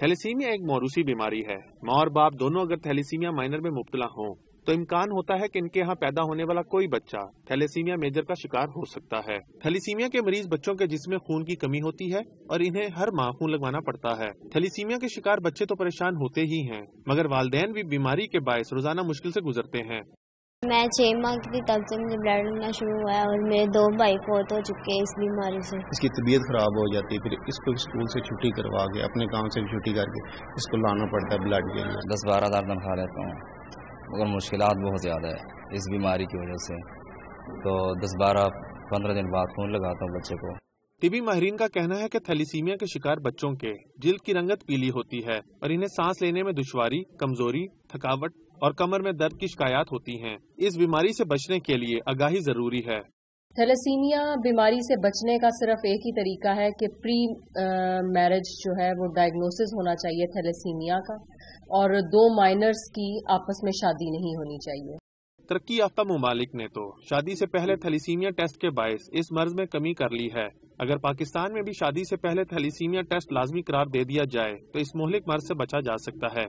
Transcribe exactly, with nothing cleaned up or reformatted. Thalassaemia एक मौरूसी बीमारी है। माँ और बाप दोनों अगर थैलेसीमिया माइनर में मुब्तला हो तो इम्कान होता है कि इनके यहाँ पैदा होने वाला कोई बच्चा थैलेसीमिया मेजर का शिकार हो सकता है। थैलेसीमिया के मरीज बच्चों के जिस्म में खून की कमी होती है और इन्हें हर माह खून लगवाना पड़ता है। थैलेसीमिया के शिकार बच्चे तो परेशान होते ही हैं, मगर वालिदैन भी बीमारी के बायस रोजाना मुश्किल से गुजरते हैं। मैं छह माह की थी तब से मुझे ब्लड लगना शुरू हुआ है और मेरे दो भाई फोत हो चुके हैं इस बीमारी से। इसकी तबीयत खराब हो जाती है, फिर इसको स्कूल से छुट्टी करवा के अपने गांव से छुट्टी करके इसको लाना पड़ता है ब्लड के लिए। दस बारह हजार तनख्वाह लेता हूँ मगर मुश्किलात बहुत ज़्यादा है इस बीमारी की वजह से, तो दस बारह पंद्रह दिन बाद खून लगाता हूँ बच्चे को। टीबी माहरीन का कहना है कि थैलेसीमिया के शिकार बच्चों के जिल्द की रंगत पीली होती है और इन्हें सांस लेने में दुश्वारी, कमजोरी, थकावट और कमर में दर्द की शिकायत होती हैं। इस बीमारी से बचने के लिए आगाही जरूरी है। थैलेसीमिया बीमारी से बचने का सिर्फ एक ही तरीका है कि प्री मैरिज जो है वो डायग्नोसिस होना चाहिए थैलेसीमिया का, और दो माइनर्स की आपस में शादी नहीं होनी चाहिए। तरक्की याफ्ता ममालिक ने तो शादी से पहले थैलेसीमिया टेस्ट के बायस इस मर्ज में कमी कर ली है। अगर पाकिस्तान में भी शादी से पहले थैलेसीमिया टेस्ट लाजमी करार दे दिया जाए तो इस मोहलिक मर्ज से बचा जा सकता है।